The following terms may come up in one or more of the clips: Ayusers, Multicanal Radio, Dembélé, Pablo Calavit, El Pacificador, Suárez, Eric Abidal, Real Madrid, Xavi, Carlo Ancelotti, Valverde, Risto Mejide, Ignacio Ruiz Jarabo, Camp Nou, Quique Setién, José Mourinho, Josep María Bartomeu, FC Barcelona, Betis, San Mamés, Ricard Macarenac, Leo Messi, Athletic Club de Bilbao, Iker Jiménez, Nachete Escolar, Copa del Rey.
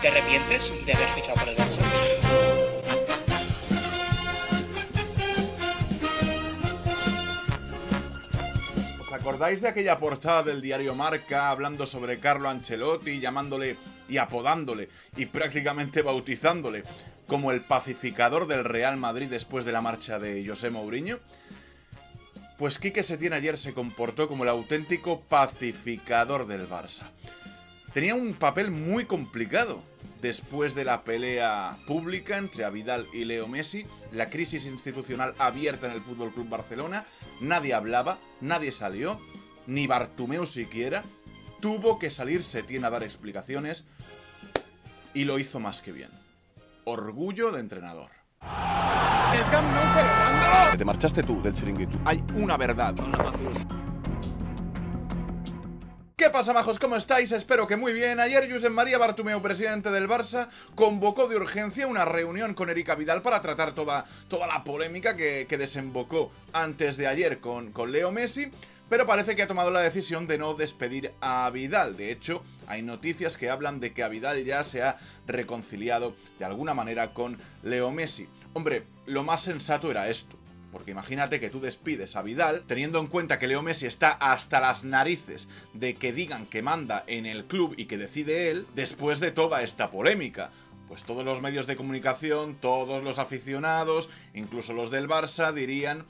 ¿Te arrepientes de haber fichado por el Barça? ¿Os acordáis de aquella portada del diario Marca hablando sobre Carlo Ancelotti, llamándole y apodándole y prácticamente bautizándole como el pacificador del Real Madrid después de la marcha de José Mourinho? Pues Quique Setién ayer se comportó como el auténtico pacificador del Barça. Tenía un papel muy complicado. Después de la pelea pública entre Abidal y Leo Messi, la crisis institucional abierta en el FC Barcelona, nadie hablaba, nadie salió, ni Bartomeu siquiera. Tuvo que salir Setién a dar explicaciones y lo hizo más que bien. Orgullo de entrenador. El Camp Nou celebrando. Te marchaste tú del chiringuito. Hay una verdad. ¿Qué pasa, majos? ¿Cómo estáis? Espero que muy bien. Ayer Josep María Bartomeu, presidente del Barça, convocó de urgencia una reunión con Eric Abidal para tratar toda la polémica que desembocó antes de ayer con Leo Messi, pero parece que ha tomado la decisión de no despedir a Abidal. De hecho, hay noticias que hablan de que Abidal ya se ha reconciliado de alguna manera con Leo Messi. Hombre, lo más sensato era esto. Porque imagínate que tú despides a Abidal, teniendo en cuenta que Leo Messi está hasta las narices de que digan que manda en el club y que decide él, después de toda esta polémica. Pues todos los medios de comunicación, todos los aficionados, incluso los del Barça, dirían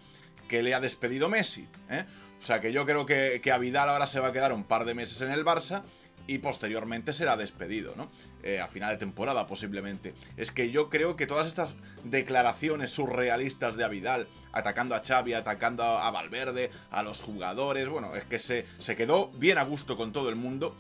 que le ha despedido Messi, ¿eh? O sea que yo creo que Abidal ahora se va a quedar un par de meses en el Barça y posteriormente será despedido, ¿no? A final de temporada, posiblemente. Es que yo creo que todas estas declaraciones surrealistas de Abidal, atacando a Xavi, atacando a Valverde, a los jugadores, bueno, es que se quedó bien a gusto con todo el mundo,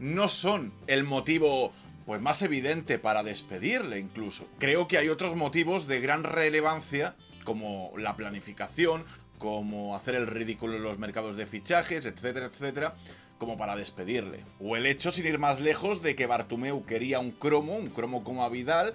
no son el motivo pues más evidente para despedirle incluso. Creo que hay otros motivos de gran relevancia, como la planificación, como hacer el ridículo en los mercados de fichajes, etcétera, etcétera, como para despedirle. O el hecho, sin ir más lejos, de que Bartomeu quería un cromo como Abidal,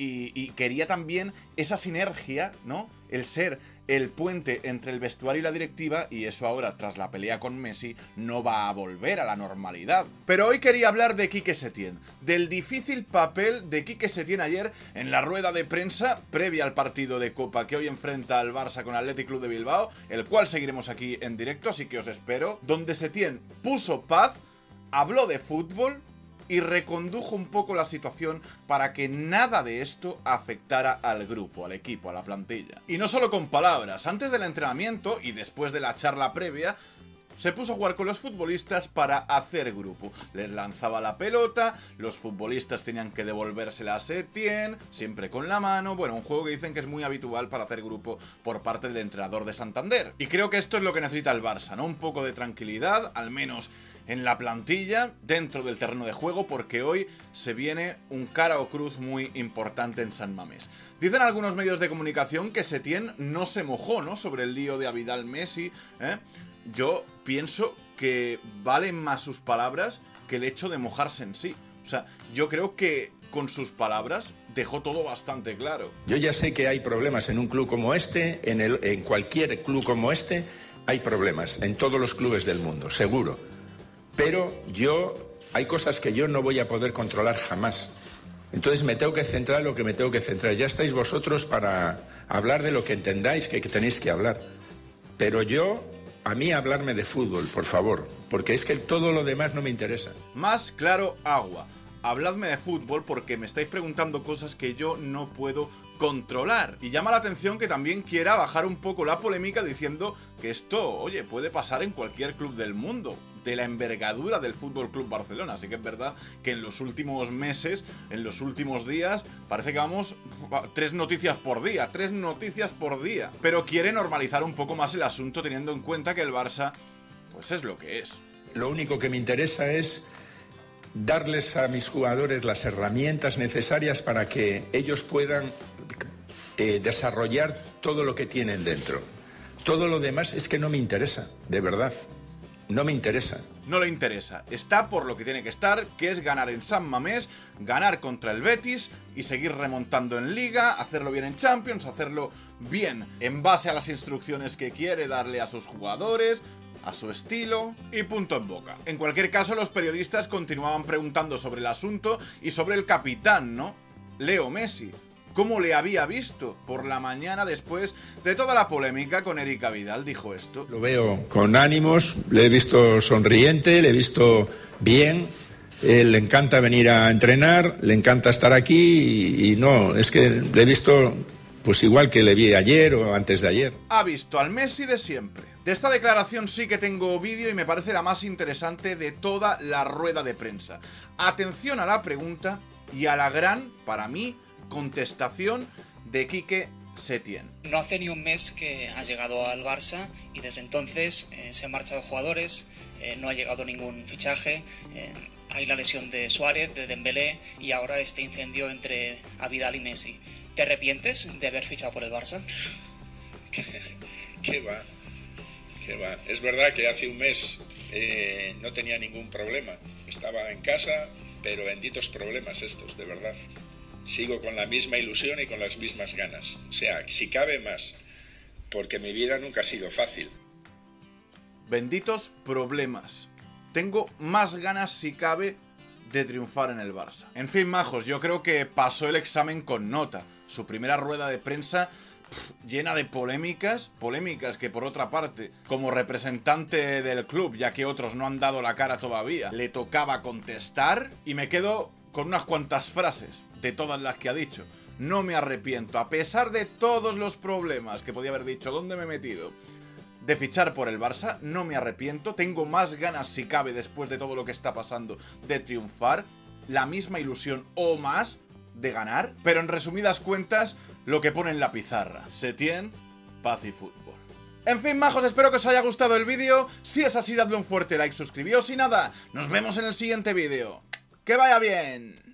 y quería también esa sinergia, ¿no? El ser el puente entre el vestuario y la directiva, y eso ahora, tras la pelea con Messi, no va a volver a la normalidad. Pero hoy quería hablar de Quique Setién, del difícil papel de Quique Setién ayer en la rueda de prensa previa al partido de Copa que hoy enfrenta al Barça con Athletic Club de Bilbao, el cual seguiremos aquí en directo, así que os espero, donde Setién puso paz, habló de fútbol y recondujo un poco la situación para que nada de esto afectara al grupo, al equipo, a la plantilla. Y no solo con palabras. Antes del entrenamiento y después de la charla previa, se puso a jugar con los futbolistas para hacer grupo. Les lanzaba la pelota, los futbolistas tenían que devolvérsela a Setién, siempre con la mano. Bueno, un juego que dicen que es muy habitual para hacer grupo por parte del entrenador de Santander. Y creo que esto es lo que necesita el Barça, ¿no? Un poco de tranquilidad, al menos en la plantilla, dentro del terreno de juego, porque hoy se viene un cara o cruz muy importante en San Mamés. Dicen algunos medios de comunicación que Setién no se mojó, ¿no?, sobre el lío de Abidal Messi, ¿eh? Yo pienso que valen más sus palabras que el hecho de mojarse en sí. O sea, yo creo que con sus palabras dejó todo bastante claro. Yo ya sé que hay problemas en un club como este, en cualquier club como este hay problemas, en todos los clubes del mundo, seguro. Pero hay cosas que yo no voy a poder controlar jamás. Entonces me tengo que centrar en lo que me tengo que centrar. Ya estáis vosotros para hablar de lo que entendáis que tenéis que hablar. Pero a mí hablarme de fútbol, por favor, porque es que todo lo demás no me interesa. Más claro agua. Habladme de fútbol porque me estáis preguntando cosas que yo no puedo controlar. Y llama la atención que también quiera bajar un poco la polémica diciendo que esto, oye, puede pasar en cualquier club del mundo, de la envergadura del Fútbol Club Barcelona. Así que es verdad que en los últimos meses, en los últimos días, parece que vamos tres noticias por día. Pero quiere normalizar un poco más el asunto teniendo en cuenta que el Barça, pues es lo que es. Lo único que me interesa es darles a mis jugadores las herramientas necesarias para que ellos puedan desarrollar todo lo que tienen dentro. Todo lo demás es que no me interesa, de verdad. No me interesa. No le interesa. Está por lo que tiene que estar, que es ganar en San Mamés, ganar contra el Betis y seguir remontando en Liga, hacerlo bien en Champions, hacerlo bien en base a las instrucciones que quiere darle a sus jugadores. a su estilo y punto en boca. En cualquier caso, los periodistas continuaban preguntando sobre el asunto y sobre el capitán, ¿no? Leo Messi. ¿Cómo le había visto por la mañana después de toda la polémica con Eric Abidal? Dijo esto. Lo veo con ánimos, le he visto sonriente, le he visto bien. Le encanta venir a entrenar, le encanta estar aquí y no, es que le he visto pues igual que le vi ayer o antes de ayer. Ha visto al Messi de siempre. De esta declaración sí que tengo vídeo y me parece la más interesante de toda la rueda de prensa. Atención a la pregunta y a la gran, para mí, contestación de Quique Setién. No hace ni un mes que ha llegado al Barça y desde entonces se han marchado jugadores, no ha llegado ningún fichaje, hay la lesión de Suárez, de Dembélé y ahora este incendio entre Abidal y Messi. ¿Te arrepientes de haber fichado por el Barça? ¿Qué va? ¿Qué va? Es verdad que hace un mes no tenía ningún problema, estaba en casa, pero benditos problemas estos, de verdad. Sigo con la misma ilusión y con las mismas ganas. O sea, si cabe más, porque mi vida nunca ha sido fácil. Benditos problemas. Tengo más ganas, si cabe, de triunfar en el Barça. En fin, majos, yo creo que pasó el examen con nota. Su primera rueda de prensa llena de polémicas, polémicas que por otra parte, como representante del club, ya que otros no han dado la cara todavía, le tocaba contestar, y me quedo con unas cuantas frases de todas las que ha dicho. No me arrepiento, a pesar de todos los problemas que podía haber dicho, ¿dónde me he metido?, de fichar por el Barça, no me arrepiento, tengo más ganas, si cabe, después de todo lo que está pasando, de triunfar, la misma ilusión o más de ganar, pero en resumidas cuentas, lo que pone en la pizarra. Setién, paz y fútbol. En fin, majos, espero que os haya gustado el vídeo, si es así, dadle un fuerte like, suscribíos y nada, nos vemos en el siguiente vídeo. ¡Que vaya bien!